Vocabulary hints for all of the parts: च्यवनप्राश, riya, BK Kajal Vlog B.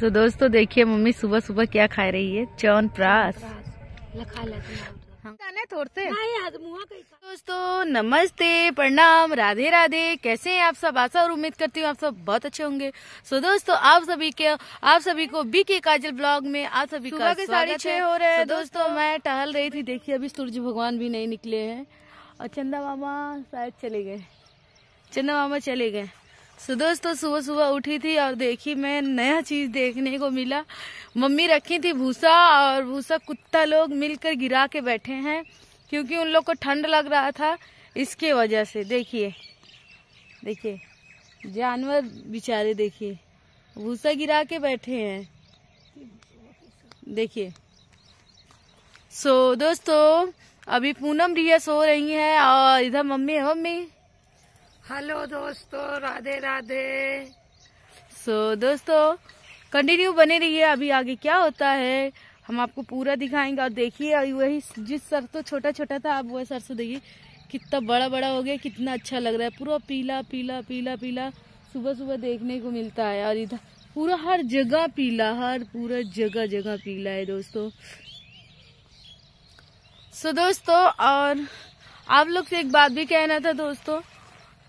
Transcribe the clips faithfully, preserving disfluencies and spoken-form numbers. सो so, दोस्तों देखिए mummy सुबह सुबह क्या खा रही है, च्यवनप्राश। दोस्तों नमस्ते, प्रणाम, राधे राधे। कैसे हैं आप सब? आशा और उम्मीद करती हूँ आप सब बहुत अच्छे होंगे। सो so, दोस्तों आप सभी के आप सभी को बी के काजल ब्लॉग में आप सभी का साढ़े छह हो रहे हैं। so, दोस्तों मैं टहल रही थी, देखिए अभी सूरज भगवान भी नहीं निकले हैं और चंदा मामा शायद चले गए, चंदा मामा चले गए। सो so, दोस्तों सुबह सुबह उठी थी और देखी मैं नया चीज देखने को मिला। मम्मी रखी थी भूसा और भूसा कुत्ता लोग मिलकर गिरा के बैठे हैं क्योंकि उन लोग को ठंड लग रहा था, इसके वजह से। देखिए देखिए जानवर बेचारे, देखिए भूसा गिरा के बैठे हैं, देखिए। सो so, दोस्तों अभी पूनम रिया सो रही हैं और इधर मम्मी है। मम्मी हेलो दोस्तों, राधे राधे। सो so, दोस्तों कंटिन्यू बने रहिए, अभी आगे क्या होता है हम आपको पूरा दिखाएंगे। और देखिए वही जिस सर तो छोटा छोटा था, अब वह सरसों देखिए कितना बड़ा बड़ा हो गया, कितना अच्छा लग रहा है, पूरा पीला पीला पीला पीला सुबह सुबह देखने को मिलता है। और इधर पूरा हर जगह पीला, हर पूरा जगह जगह पीला है दोस्तों। सो so, दोस्तों और आप लोग से एक बात भी कहना था दोस्तों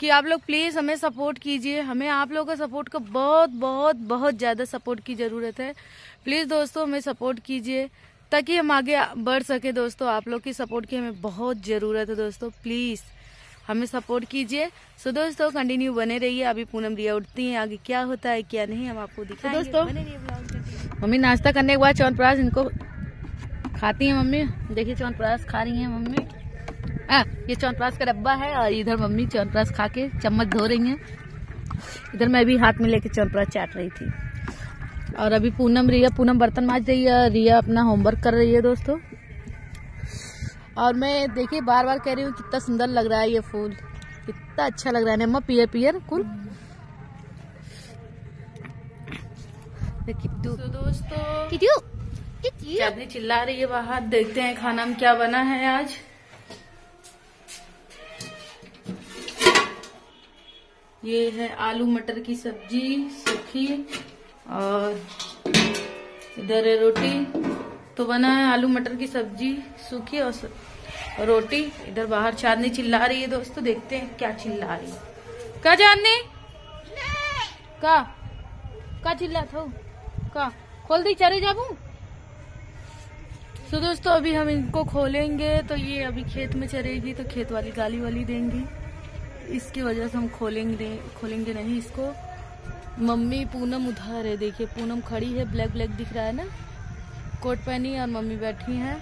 कि आप लोग प्लीज़ हमें सपोर्ट कीजिए, हमें आप लोगों का सपोर्ट का बहुत बहुत बहुत ज़्यादा सपोर्ट की ज़रूरत है। प्लीज़ दोस्तों हमें सपोर्ट कीजिए ताकि हम आगे बढ़ सके। दोस्तों आप लोग की सपोर्ट की हमें बहुत ज़रूरत है दोस्तों, प्लीज़ हमें सपोर्ट कीजिए। सो दोस्तों कंटिन्यू बने रहिए, अभी पूनम रिया उठती हैं, आगे क्या होता है क्या नहीं हम आपको दिखाएंगे। दोस्तों मम्मी नाश्ता करने के बाद च्यवनप्राश इनको खाती हैं। मम्मी देखिए च्यवनप्राश खा रही हैं मम्मी। आ, ये च्यवनप्राश का डब्बा है और इधर मम्मी च्यवनप्राश खा के चम्मच धो रही हैं। इधर मैं भी हाथ में लेके च्यवनप्राश चाट रही थी। और अभी पूनम रिया, पूनम बर्तन मांज रही है, रिया अपना होमवर्क कर रही है दोस्तों। और मैं देखिए बार बार कह रही हूँ कितना सुंदर लग रहा है ये फूल, कितना अच्छा लग रहा है ना अम्मा, पियर पियर कुल। दोस्तों चिल्ला रही है बाहर, देखते हैं खाना में क्या बना है आज। ये है आलू मटर की सब्जी सूखी और इधर है रोटी। तो बना है आलू मटर की सब्जी सूखी और, और रोटी। इधर बाहर चांदनी चिल्ला रही है दोस्तों, देखते हैं क्या चिल्ला रही है। क्या चांदनी, का का चिल्ला था, का खोल दी चारे जाबू। तो दोस्तों अभी हम इनको खोलेंगे, तो ये अभी खेत में चरेगी तो खेत वाली गाली वाली देंगी, इसकी वजह से हम खोलेंगे खोलेंगे नहीं इसको। मम्मी पूनम उधर है, देखिए पूनम खड़ी है, ब्लैक ब्लैक दिख रहा है ना, कोट पहनी, और मम्मी बैठी हैं।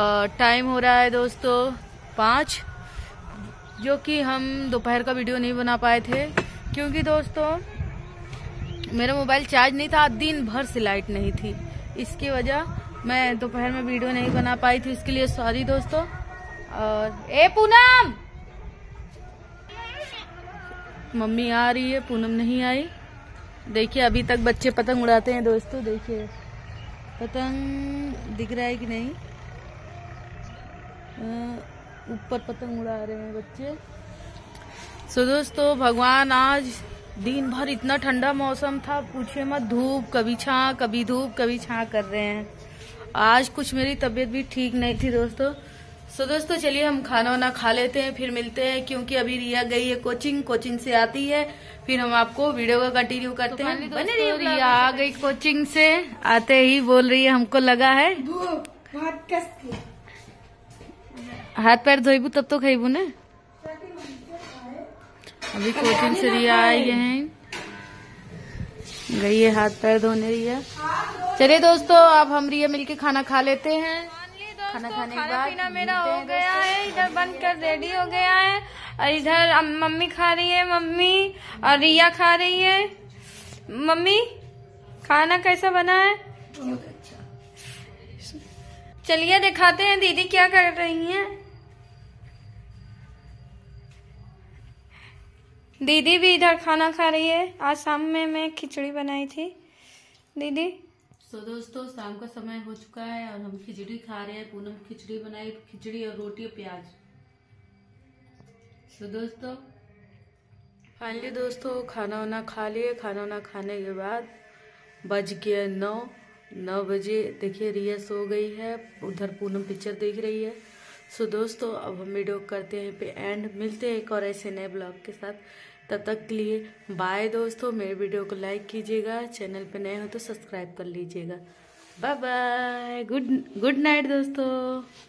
और टाइम हो रहा है दोस्तों पाँच, जो कि हम दोपहर का वीडियो नहीं बना पाए थे क्योंकि दोस्तों मेरा मोबाइल चार्ज नहीं था, दिन भर से लाइट नहीं थी, इसकी वजह मैं दोपहर में वीडियो नहीं बना पाई थी, इसके लिए सॉरी दोस्तों। और ए पूनम, मम्मी आ रही है, पूनम नहीं आई। देखिए अभी तक बच्चे पतंग उड़ाते हैं दोस्तों, देखिए पतंग दिख रहा है कि नहीं, ऊपर पतंग उड़ा रहे हैं बच्चे। सो दोस्तों भगवान, आज दिन भर इतना ठंडा मौसम था पूछिए मत, धूप कभी छां कभी धूप कभी छां कर रहे हैं। आज कुछ मेरी तबीयत भी ठीक नहीं थी दोस्तों। सो so, दोस्तों चलिए हम खाना वाना खा लेते हैं, फिर मिलते हैं क्योंकि अभी रिया गई है कोचिंग, कोचिंग से आती है फिर हम आपको वीडियो का कंटिन्यू करते हैं। बने रहिए। रिया आ गई कोचिंग से, आते ही बोल रही है हमको लगा है हाथ पैर धोबू तब तो खेबू ना। अभी कोचिंग से रिया आई है, गई है हाथ पैर धोने रिया। चलिए दोस्तों अब हम रिया मिलके खाना खा लेते हैं। खाना खाने के बाद पीना मेरा हो गया है, इधर बंद कर रेडी हो गया है। और इधर मम्मी खा रही है, मम्मी और रिया खा रही है। मम्मी खाना कैसा बना है? बहुत अच्छा। चलिए दिखाते हैं दीदी क्या कर रही हैं। दीदी भी इधर खाना खा रही है, आज शाम में मैं खिचड़ी बनाई थी दीदी। तो दोस्तों शाम का समय हो चुका है और हम खिचड़ी खा रहे हैं, पूनम खिचड़ी बनाई, खिचड़ी और रोटी और प्याज। तो दोस्तों फाइनली दोस्तों खाना वाना खा लिए, खाना वाना खाने के बाद बज के नौ नौ बजे देखिए रिया सो गई है, उधर पूनम पिक्चर देख रही है। सो दोस्तों अब हम वीडियो करते हैं पे एंड, मिलते हैं एक और ऐसे नए ब्लॉग के साथ। तब तक के लिए बाय दोस्तों। मेरे वीडियो को लाइक कीजिएगा, चैनल पे नए हो तो सब्सक्राइब कर लीजिएगा। Bye bye, good good night दोस्तों।